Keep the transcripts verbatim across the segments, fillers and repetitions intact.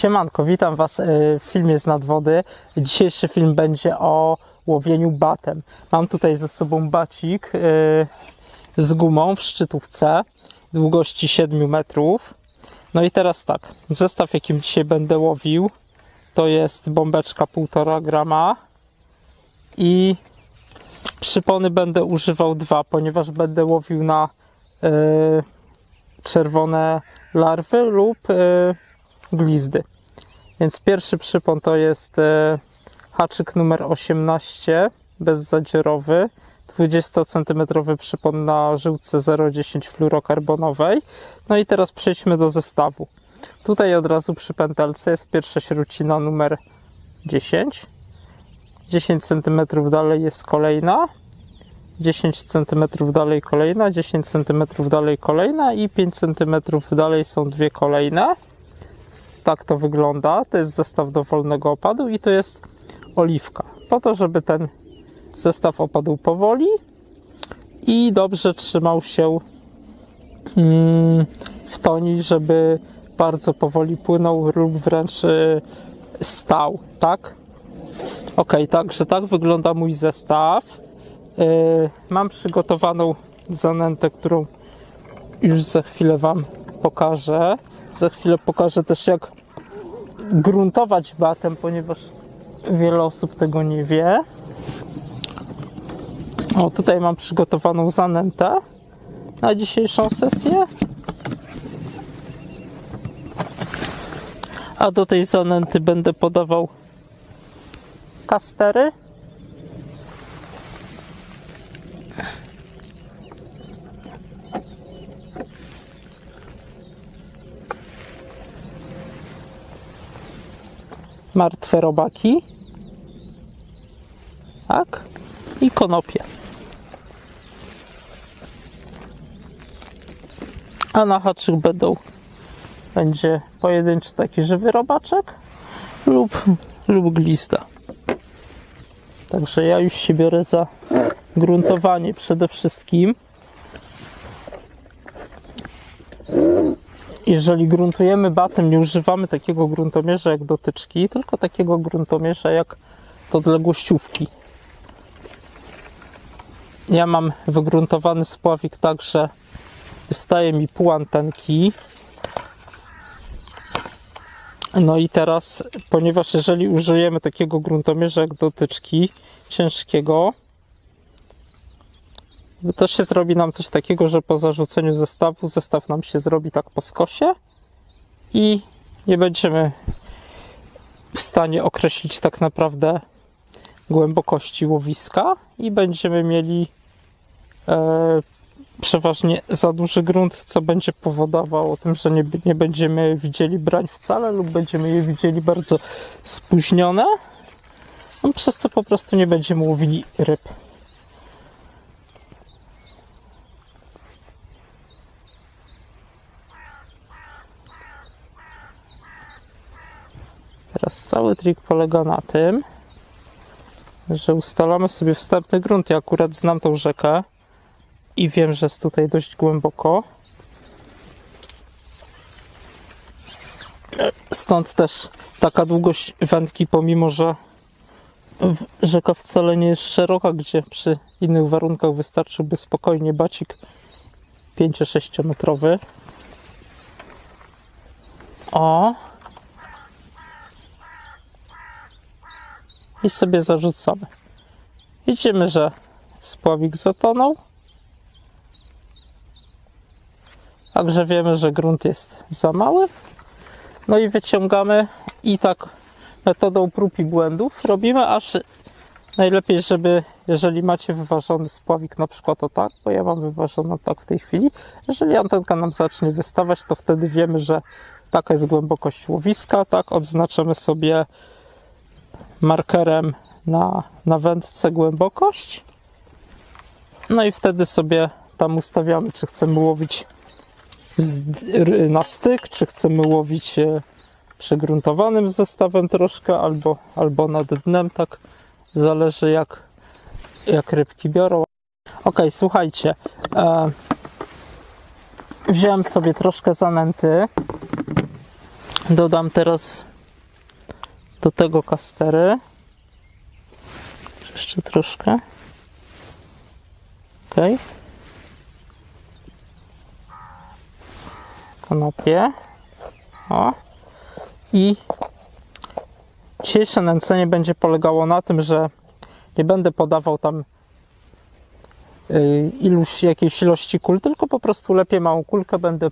Siemanko, witam Was w filmie z nadwody. Dzisiejszy film będzie o łowieniu batem. Mam tutaj ze sobą bacik z gumą w szczytówce długości siedem metrów. No i teraz tak, zestaw jakim dzisiaj będę łowił to jest bombeczka półtora grama i przypony będę używał dwa, ponieważ będę łowił na yy, czerwone larwy lub yy, glizdy. Więc pierwszy przypon to jest e, haczyk numer osiemnaście, bezzadziorowy, dwudziestocentymetrowy przypon na żyłce zero przecinek dziesięć fluorokarbonowej. No i teraz przejdźmy do zestawu. Tutaj od razu przy pętelce jest pierwsza śrucina numer dziesięć. dziesięć centymetrów dalej jest kolejna, dziesięć centymetrów dalej kolejna, dziesięć centymetrów dalej kolejna i pięć centymetrów dalej są dwie kolejne. Tak to wygląda, to jest zestaw dowolnego opadu i to jest oliwka, po to żeby ten zestaw opadł powoli i dobrze trzymał się w toni, żeby bardzo powoli płynął lub wręcz stał, tak? Ok, także tak wygląda mój zestaw. Mam przygotowaną zanętę, którą już za chwilę Wam pokażę. Za chwilę pokażę też, jak gruntować batem, ponieważ wiele osób tego nie wie. O, tutaj mam przygotowaną zanętę na dzisiejszą sesję. A do tej zanęty będę podawał kastery. Martwe robaki, tak, i konopie. A na haczyk będą, będzie pojedynczy taki żywy robaczek lub, lub glista. Także ja już się biorę za gruntowanie przede wszystkim. Jeżeli gruntujemy batem, nie używamy takiego gruntomierza jak dotyczki, tylko takiego gruntomierza jak to dla gościówki. Ja mam wygruntowany spławik tak, że wystaje mi pół antenki. No i teraz, ponieważ jeżeli użyjemy takiego gruntomierza jak dotyczki, ciężkiego, to się zrobi nam coś takiego, że po zarzuceniu zestawu, zestaw nam się zrobi tak po skosie i nie będziemy w stanie określić tak naprawdę głębokości łowiska i będziemy mieli e, przeważnie za duży grunt, co będzie powodowało tym, że nie, nie będziemy widzieli brań wcale lub będziemy je widzieli bardzo spóźnione, no, przez co po prostu nie będziemy łowili ryb. Teraz cały trik polega na tym, że ustalamy sobie wstępny grunt. Ja akurat znam tą rzekę i wiem, że jest tutaj dość głęboko. Stąd też taka długość wędki, pomimo że rzeka wcale nie jest szeroka, gdzie przy innych warunkach wystarczyłby spokojnie bacik pięcio-sześciometrowy. O! I sobie zarzucamy. Widzimy, że spławik zatonął. Także wiemy, że grunt jest za mały. No i wyciągamy i tak metodą prób i błędów robimy, aż najlepiej, żeby, jeżeli macie wyważony spławik, na przykład o tak, bo ja mam wyważoną tak w tej chwili, jeżeli antenka nam zacznie wystawać, to wtedy wiemy, że taka jest głębokość łowiska, tak, odznaczamy sobie markerem na, na wędce głębokość, no i wtedy sobie tam ustawiamy, czy chcemy łowić z, na styk, czy chcemy łowić przegruntowanym zestawem troszkę, albo, albo nad dnem, tak zależy jak, jak rybki biorą. Ok, słuchajcie, e, wziąłem sobie troszkę zanęty, dodam teraz do tego kastery. Jeszcze troszkę. Ok. Kanapie. O. I dzisiejsze nęcenie będzie polegało na tym, że nie będę podawał tam iluś, jakiejś ilości kul, tylko po prostu lepiej małą kulkę będę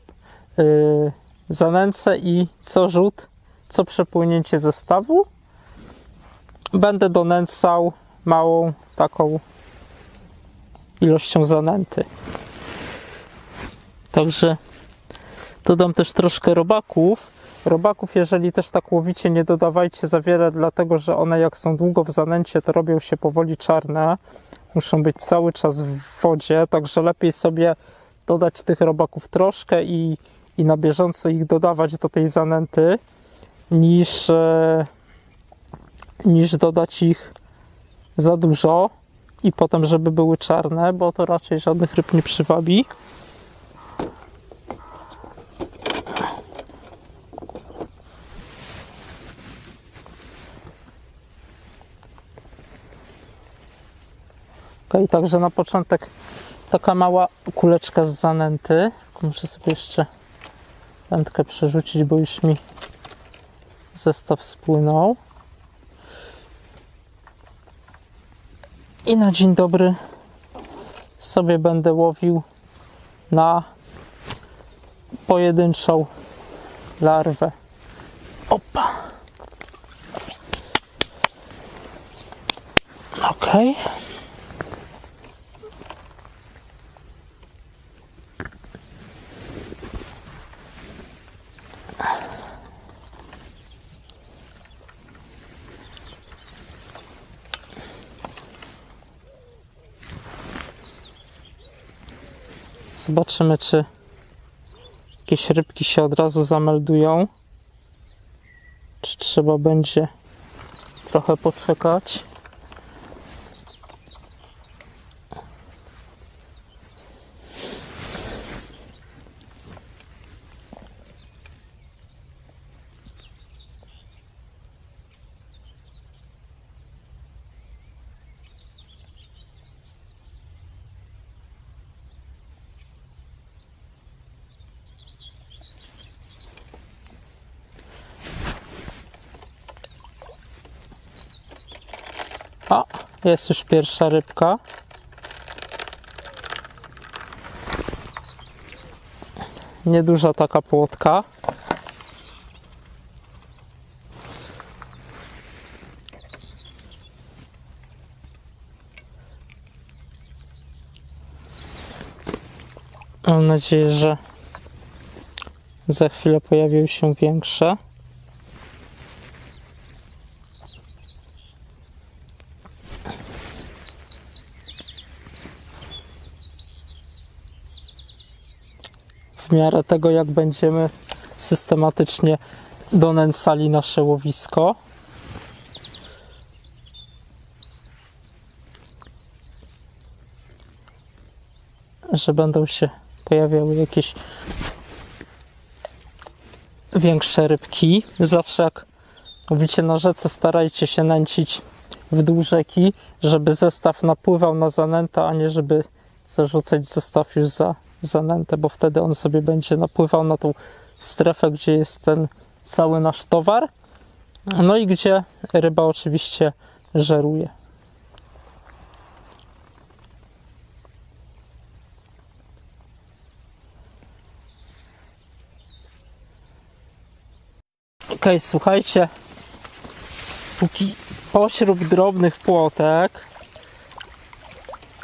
yy, zanęcę i co rzut, co przepłynięcie zestawu będę donęcał małą taką ilością zanęty. Także dodam też troszkę robaków. Robaków, jeżeli też tak łowicie, nie dodawajcie za wiele, dlatego że one jak są długo w zanęcie, to robią się powoli czarne. Muszą być cały czas w wodzie, także lepiej sobie dodać tych robaków troszkę i, i na bieżąco ich dodawać do tej zanęty, niż, e, niż dodać ich za dużo i potem, żeby były czarne, bo to raczej żadnych ryb nie przywabi. Okay, także na początek taka mała kuleczka z zanęty. Muszę sobie jeszcze wędkę przerzucić, bo już mi zestaw spłynął. I na dzień dobry sobie będę łowił na pojedynczą larwę. Opa! Okej. Okay. Zobaczymy, czy jakieś rybki się od razu zameldują, czy trzeba będzie trochę poczekać. A, jest już pierwsza rybka. Nieduża taka płotka. Mam nadzieję, że za chwilę pojawią się większe. W miarę tego, jak będziemy systematycznie donęcali nasze łowisko. Że będą się pojawiały jakieś większe rybki. Zawsze jak łowicie na rzece, starajcie się nęcić w dół rzeki, żeby zestaw napływał na zanętę, a nie żeby zarzucać zestaw już za zanętę, bo wtedy on sobie będzie napływał na tą strefę, gdzie jest ten cały nasz towar, no i gdzie ryba oczywiście żeruje. Ok, słuchajcie, póki pośród drobnych płotek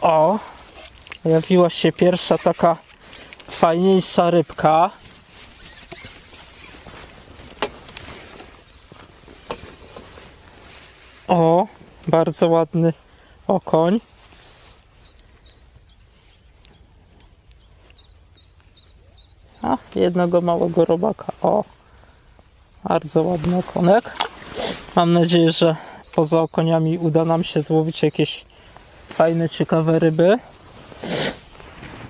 o pojawiła się pierwsza taka fajniejsza rybka. O, bardzo ładny okoń. A, jednego małego robaka. O, bardzo ładny okonek. Mam nadzieję, że poza okoniami uda nam się złowić jakieś fajne, ciekawe ryby.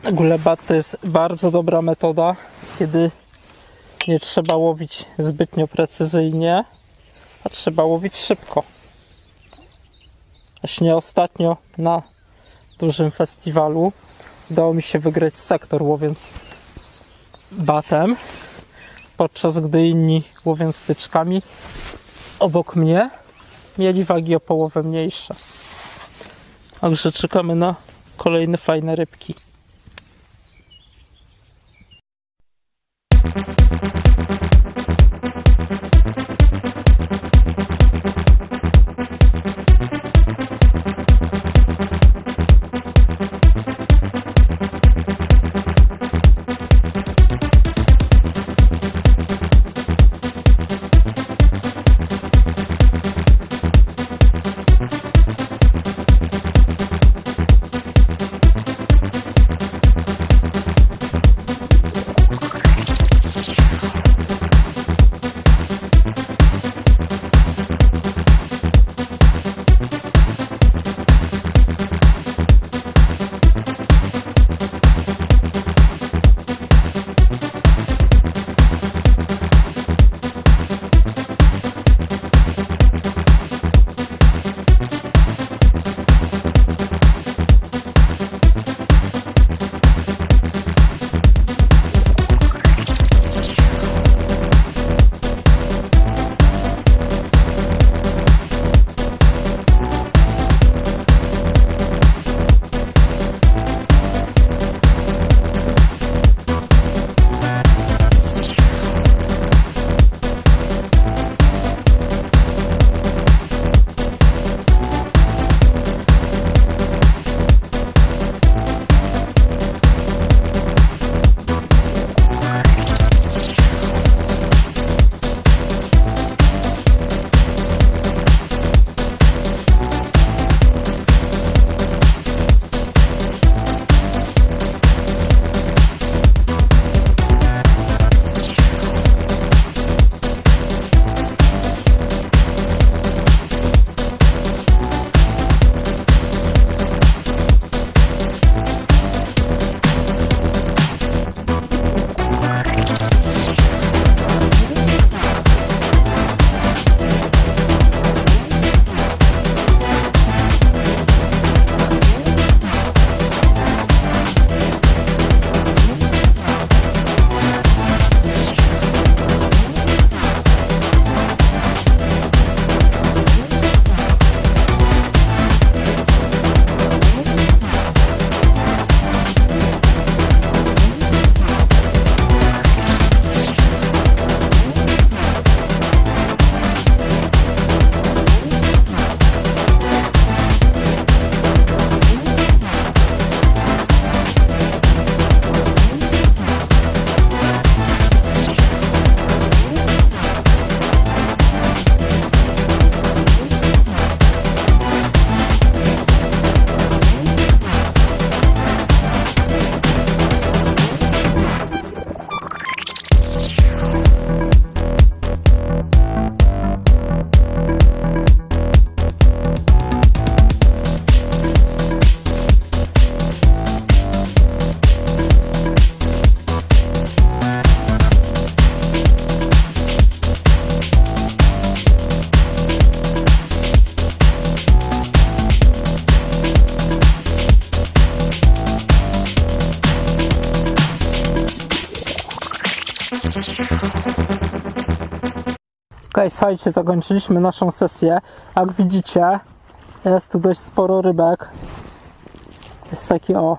W ogóle bat to jest bardzo dobra metoda, kiedy nie trzeba łowić zbytnio precyzyjnie, a trzeba łowić szybko. Właśnie ostatnio na dużym festiwalu udało mi się wygrać sektor, łowiąc batem, podczas gdy inni, łowiąc styczkami, obok mnie mieli wagi o połowę mniejsze. Także czekamy na kolejne fajne rybki. Okej, słuchajcie, zakończyliśmy naszą sesję. Jak widzicie, jest tu dość sporo rybek. Jest taki o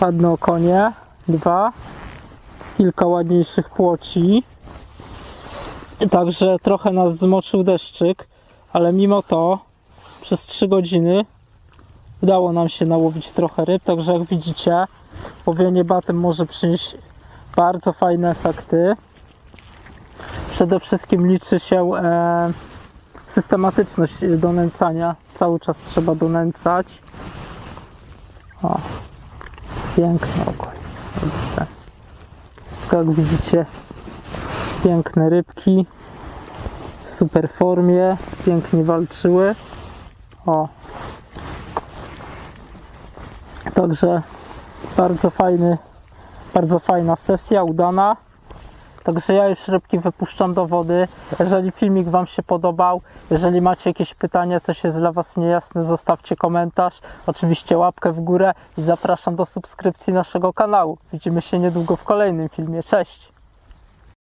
ładne okonie, dwa, kilka ładniejszych płoci. Także trochę nas zmoczył deszczyk, ale mimo to przez trzy godziny udało nam się nałowić trochę ryb. Także jak widzicie, łowienie batem może przynieść bardzo fajne efekty. Przede wszystkim liczy się e, systematyczność donęcania. Cały czas trzeba donęcać. O, piękne okonie. Wszystko jak widzicie, piękne rybki. W super formie. Pięknie walczyły. O. Także bardzo fajny, bardzo fajna sesja, udana. Także ja już rybki wypuszczam do wody. Jeżeli filmik Wam się podobał, jeżeli macie jakieś pytania, coś jest dla Was niejasne, zostawcie komentarz, oczywiście łapkę w górę i zapraszam do subskrypcji naszego kanału. Widzimy się niedługo w kolejnym filmie. Cześć!